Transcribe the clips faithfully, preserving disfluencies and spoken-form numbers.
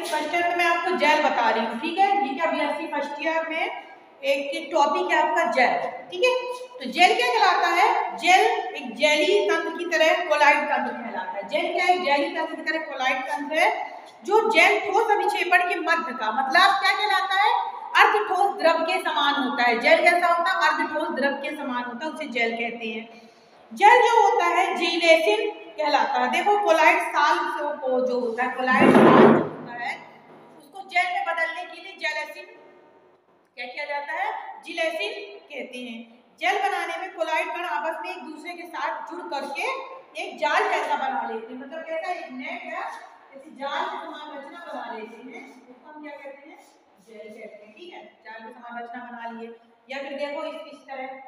BSc first year में मैं आपको जेल बता रही हूँ, ठीक है। ये क्या बीएससी फर्स्ट ईयर में एक टॉपिक है आपका जेल, ठीक है। तो जेल क्या कहलाता है? जेल एक जेली तंत्र की तरह कोलाइड तंत्र कहलाता है। जेल क्या है? जेली तंत्र की तरह कोलाइड तंत्र है जो जेल ठोस अभिक्षेपण के मध्य का मतलब क्या कहलाता है? अर्ध ठोस द्रव के समान होता है। जेल कैसा होता है? अर्ध ठोस द्रव के समान होता है, उसे जेल कहते हैं। जेल जो होता है जेलेसिन कहलाता है। देखो कोलाइड साल को जो होता है, कोलाइड साल जो होता है उसको जेल में बदलने के लिए जेलेसिन क्या किया जाता है? जिलेसिन कहते हैं। जेल बनाने में कोलाइड कण आपस में एक दूसरे के साथ जुड़ करके एक जाल जैसा बना लेते हैं, मतलब कैसा एक नेट या ऐसी जाल की समान रचना बना लेते हैं, उसको हम क्या कहते हैं? जेल कहते हैं, ठीक है। जाल की समान रचना बना लिए, या फिर देखो इस तरह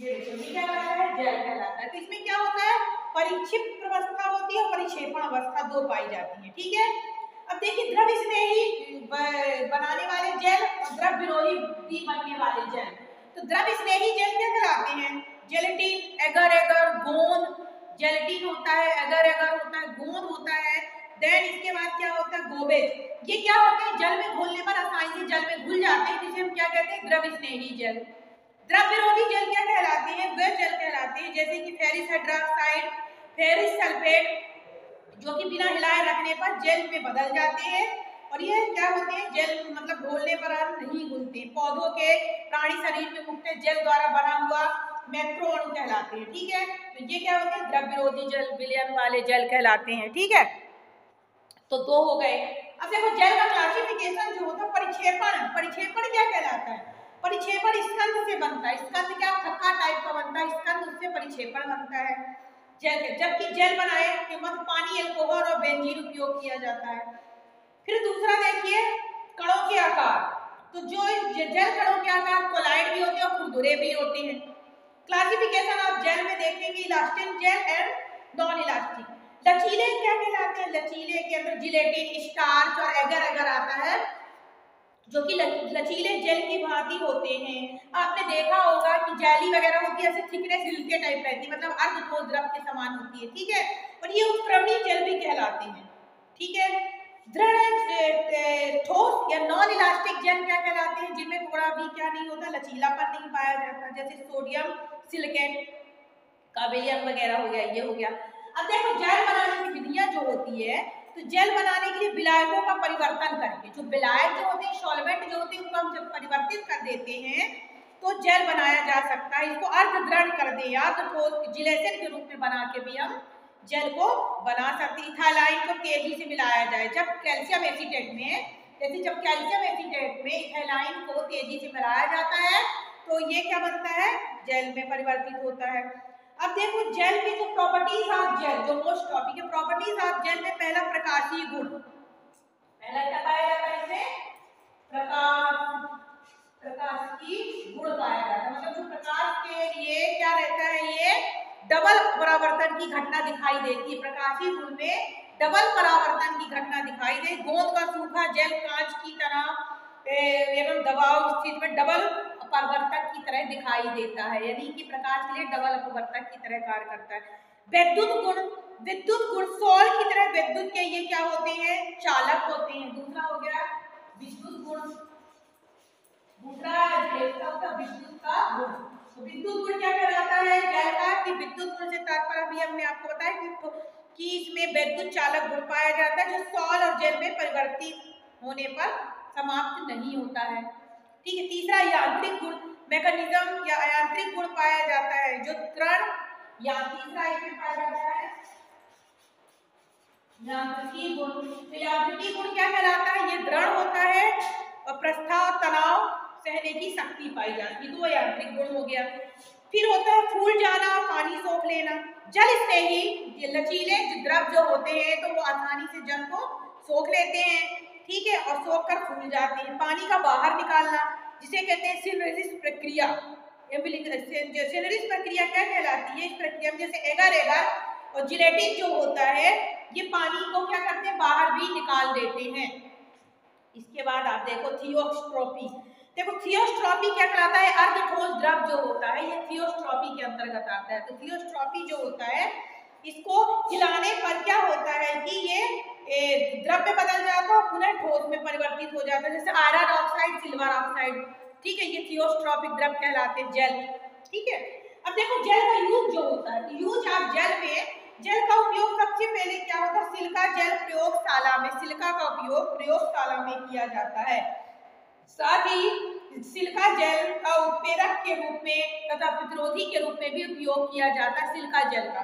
ये क्या है? जेल कहलाता है। तो इसमें क्या होता है? परिक्षिप्त अवस्था होती है और परिक्षेपण अवस्था दो पाई जाती है, ठीक है। अब देखिए द्रव स्नेही बनाने वाले जेल और द्रव विरोधी बनने वाले जेल। तो द्रव स्नेही जेल क्या कहलाते हैं? जेलेटिन, एगर एगर, गोंद। जेलेटिन होता है, एगर एगर होता है, गोंद होता है। देन इसके बाद क्या होता है? गोबेज। ये क्या होता है? जल में घुलने पर आसानी से जल में घुल जाते हैं, जिसे हम क्या कहते हैं? द्रव स्नेही जेल। द्रव विरोधी जल क्या कहलाते हैं? वे जल कहलाते हैं जैसे कि फेरिस हाइड्रोक्साइड, फेरिस सल्फेट, जो कि बिना हिलाए रखने पर जेल में बदल जाते हैं और ये क्या होते हैं? जेल मतलब घोलने पर नहीं घुलते। पौधों के प्राणी शरीर में मुक्त जेल द्वारा बना हुआ मैक्रोअणु कहलाते हैं, ठीक है। तो ये क्या होते हैं? द्रव विरोधी जल, विलयन वाले जल कहलाते हैं, ठीक है। तो दो हो गए। अब देखो जेल का क्लासिफिकेशन जो होता है परिक्षेपण, परिक्षेपण क्या कहलाता है? परिक्षेपण स्कंध से बनता है। स्कंध क्या? थक्का टाइप का बनता है, स्कंध उससे परिक्षेपण बनता है जेल। जबकि जेल बनाए के मध्य पानी, अल्कोहल और बेंजीन उपयोग किया जाता है। फिर दूसरा देखिए कणों के आकार। तो जो जेल कणों के आकार कोलाइड भी होते हैं और खुरदुरे भी होते हैं। क्लासिफिकेशन आप जेल में देखेंगे elastic gel and non elastic. लचीले क्या कहलाते हैं? लचीले के अंदर जिलेटिन, स्टार्च और एगर एगर आता है, जो कि लचीले जेल की भांति होते हैं। आपने देखा होगा कि जाली वगैरह होती है, ऐसे थिकनेस हिलके टाइप रहती है, मतलब अर्ध ठोस द्रव के समान होती है, ठीक है। और ये उत्क्रमणीय जेल भी कहलाते हैं, ठीक है। दृढ़ ठोस या नॉन इलास्टिक जेल क्या कहलाते हैं? जिनमें थोड़ा भी क्या नहीं होता, लचीलापन नहीं पाया जाता, जैसे सोडियम सिलिकेट, काबेलियम वगैरह हो गया, ये हो गया। अब देखो जेल बनाने की विधियाँ जो होती है, तो जेल बनाने के लिए विलायकों का परिवर्तन करके, जो विलायक जो होते हैं, सॉल्वेंट जो होते हैं, उनको हम जब परिवर्तित कर देते हैं तो जेल बनाया जा सकता है। इसको अर्ध दृढ़ कर दे या तो ठोस जिलेसिन के रूप में बना के भी हम जेल को बना सकते हैं। इथाइलाइन को तेजी से मिलाया जाए, जब कैल्शियम एसीटेट में, जैसे जब कैल्शियम एसीटेट में इथाइलाइन को तेजी से मिलाया जाता है तो ये क्या बनता है? जेल में परिवर्तित होता है। अब देखो जेल की जो प्रॉपर्टीज ऑफ जेल, जो मोस्ट टॉपिक है, प्रॉपर्टीज ऑफ जेल में पहला प्रकाशीय गुण। पहला क्या पाया जाता है इसमें? प्रकाश, प्रकाश की गुण पाया जाता है, मतलब जो प्रकाश के लिए क्या रहता है, ये डबल परावर्तन की घटना दिखाई देती है। प्रकाशीय गुण में डबल परावर्तन की घटना दिखाई दे। गोंद का सूखा जेल कांच की तरह एवं दबाव स्थिति में डबल अपवर्तक की तरह दिखाई देता है, यानी कि प्रकाश के लिए डबल अपवर्तक की तरह कार्य करता है। विद्युत गुण, विद्युत गुण सॉल की तरह विद्युत के ये क्या होते हैं? चालक होते हैं। दूसरा हो गया विद्युत गुण, दूसरा विद्युत का गुण। तो विद्युत गुण क्या कहलाता है जेल का? कि विद्युत गुण से तात्पर्य अभी हमने आपको बताया कि, कि इसमें विद्युत चालक गुण पाया जाता है, जो सॉल और जेल में परिवर्तित होने पर समाप्त नहीं होता है, ठीक है। तीसरा यांत्रिक गुण, मैकेनिज्म या यांत्रिक गुण पाया जाता है, जो त्रण या तीसरा इसमें पाया जाता है यांत्रिकी गुण। तो यांत्रिकी गुण क्या कहलाता है? ये दृढ़ होता है और प्रस्ताव तनाव सहने की शक्ति पाई जाती है, तो वह यांत्रिक गुण हो गया। फिर होता है फूल जाना, पानी सोख लेना। जल स्नेही ये लचीले द्रव जो होते हैं तो वो आसानी से जल को सोख लेते हैं, ठीक है, और सोख कर फूल जाते हैं। पानी का बाहर निकालना जिसे कहते हैं सिनेरिस प्रक्रिया, सिनेरिस प्रक्रिया क्या कहलाती है? इस प्रक्रिया में जैसे एगर एगर और जिलेटिन जो होता है ये पानी को क्या करते हैं? बाहर भी निकाल देते हैं। इसके बाद आप देखो थियोस्ट्रॉपी। देखो थियोस्ट्रॉपी क्या कहलाता है? अर्ध ठोस द्रव जो होता है ये थियोस्ट्रॉपी के अंतर्गत आता है। तो थियोस्ट्रॉपी जो होता है इसको हिलाने पर क्या होता है कि ये द्रव में बदल जाता है और पुनः ठोस में परिवर्तित हो जाता है, जैसे आयरन ऑक्साइड, सिल्वर ऑक्साइड, ठीक है, ये थियोस्ट्रॉपिक द्रव कहलाते हैं, जेल, ठीक है। अब देखो जेल का यूज जो होता है, यूज आप जेल में, जेल का उपयोग सबसे पहले क्या होता है, सिलिका जेल प्रयोगशाला में, सिलिका का उपयोग प्रयोगशाला में किया जाता है। साथ ही सिलिका जेल का उत्प्रेरक के रूप में तथा प्रतिरोधी के रूप में भी उपयोग किया जाता है सिलिका जेल का।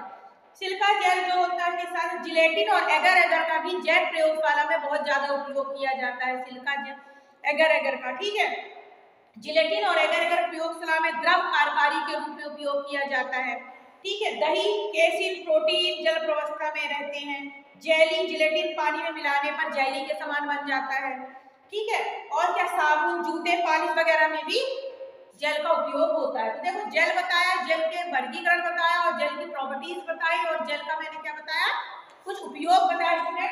सिलिका जेल जो होता है के साथ जिलेटिन और एगर एगर का भी जेल प्रयोगशाला में बहुत ज्यादा उपयोग किया जाता है, सिलिका जेल एगर एगर का, ठीक है। जिलेटिन और एगर एगर प्रयोगशाला में द्रव कार्यकारी के रूप में उपयोग किया जाता है, ठीक है। दही, केसिन, प्रोटीन जल प्रवस्था में रहते हैं। जेली, जिलेटिन पानी में मिलाने पर जेली के समान बन जाता है, ठीक है। और क्या, साबुन, जूते, पॉलिश वगैरह में भी जेल का उपयोग होता है। तो देखो जेल बताया, जेल के वर्गीकरण बताया और जेल की प्रॉपर्टीज बताई और जेल का मैंने क्या बताया, कुछ उपयोग बताया।